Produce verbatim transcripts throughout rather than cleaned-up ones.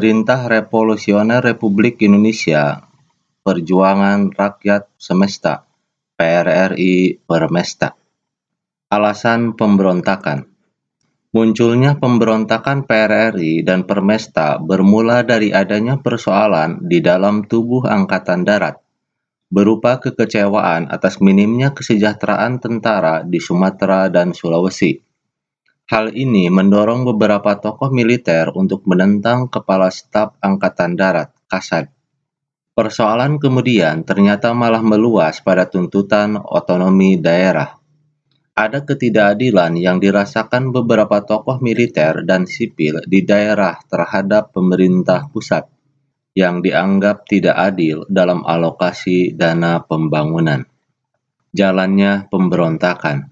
Pemerintah Revolusioner Republik Indonesia, Perjuangan Rakyat Semesta, P R R I Permesta. Alasan pemberontakan. Munculnya pemberontakan P R R I dan Permesta bermula dari adanya persoalan di dalam tubuh Angkatan Darat, berupa kekecewaan atas minimnya kesejahteraan tentara di Sumatera dan Sulawesi. Hal ini mendorong beberapa tokoh militer untuk menentang Kepala Staf Angkatan Darat, KASAD. Persoalan kemudian ternyata malah meluas pada tuntutan otonomi daerah. Ada ketidakadilan yang dirasakan beberapa tokoh militer dan sipil di daerah terhadap pemerintah pusat yang dianggap tidak adil dalam alokasi dana pembangunan. Jalannya pemberontakan.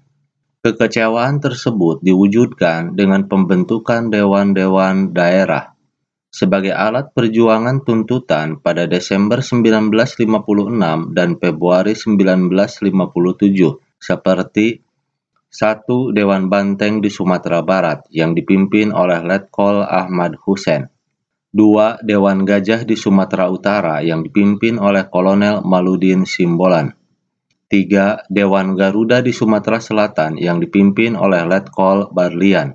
Kekecewaan tersebut diwujudkan dengan pembentukan dewan-dewan daerah sebagai alat perjuangan tuntutan pada Desember seribu sembilan ratus lima puluh enam dan Februari seribu sembilan ratus lima puluh tujuh, seperti satu Dewan Banteng di Sumatera Barat yang dipimpin oleh Letkol Ahmad Husein, dua Dewan Gajah di Sumatera Utara yang dipimpin oleh Kolonel Maludin Simbolan, tiga Dewan Garuda di Sumatera Selatan yang dipimpin oleh Letkol Barlian,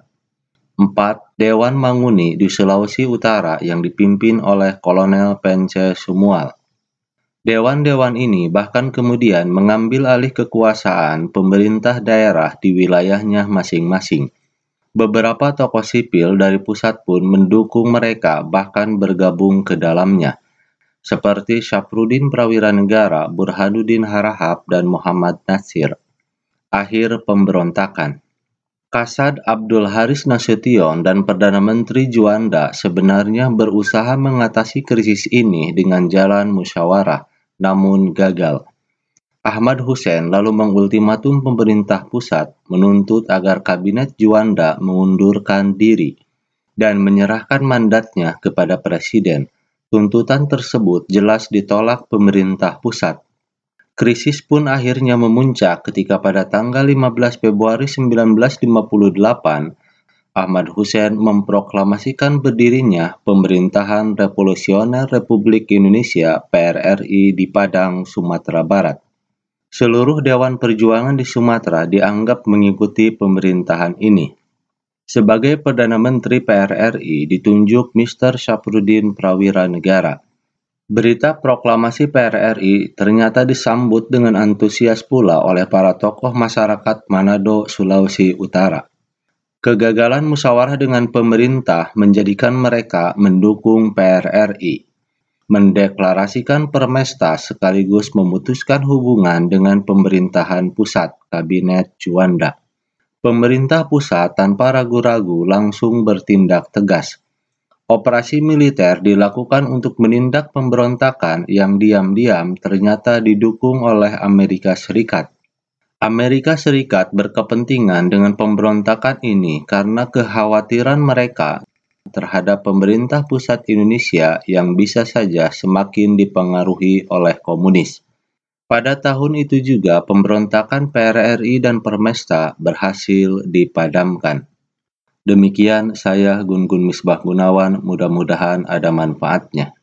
empat Dewan Manguni di Sulawesi Utara yang dipimpin oleh Kolonel Pence Sumual. Dewan-dewan ini bahkan kemudian mengambil alih kekuasaan pemerintah daerah di wilayahnya masing-masing. Beberapa tokoh sipil dari pusat pun mendukung mereka, bahkan bergabung ke dalamnya, seperti Syafruddin Prawiranegara, Burhanuddin Harahap, dan Muhammad Nasir. Akhir pemberontakan. KASAD Abdul Haris Nasution dan Perdana Menteri Juanda sebenarnya berusaha mengatasi krisis ini dengan jalan musyawarah, namun gagal. Ahmad Husein lalu mengultimatum pemerintah pusat menuntut agar Kabinet Juanda mengundurkan diri dan menyerahkan mandatnya kepada Presiden. Tuntutan tersebut jelas ditolak pemerintah pusat. Krisis pun akhirnya memuncak ketika pada tanggal lima belas Februari seribu sembilan ratus lima puluh delapan, Ahmad Husein memproklamasikan berdirinya Pemerintahan Revolusioner Republik Indonesia P R R I di Padang, Sumatera Barat. Seluruh Dewan Perjuangan di Sumatera dianggap mengikuti pemerintahan ini. Sebagai Perdana Menteri P R R I ditunjuk Mister Syafruddin Prawiranegara. Berita proklamasi P R R I ternyata disambut dengan antusias pula oleh para tokoh masyarakat Manado, Sulawesi Utara. Kegagalan musyawarah dengan pemerintah menjadikan mereka mendukung P R R I, mendeklarasikan Permesta sekaligus memutuskan hubungan dengan pemerintahan pusat Kabinet Juanda. Pemerintah pusat tanpa ragu-ragu langsung bertindak tegas. Operasi militer dilakukan untuk menindak pemberontakan yang diam-diam ternyata didukung oleh Amerika Serikat. Amerika Serikat berkepentingan dengan pemberontakan ini karena kekhawatiran mereka terhadap pemerintah pusat Indonesia yang bisa saja semakin dipengaruhi oleh komunis. Pada tahun itu juga pemberontakan P R R I dan Permesta berhasil dipadamkan. Demikian saya Gun Gun Misbah Gunawan, mudah-mudahan ada manfaatnya.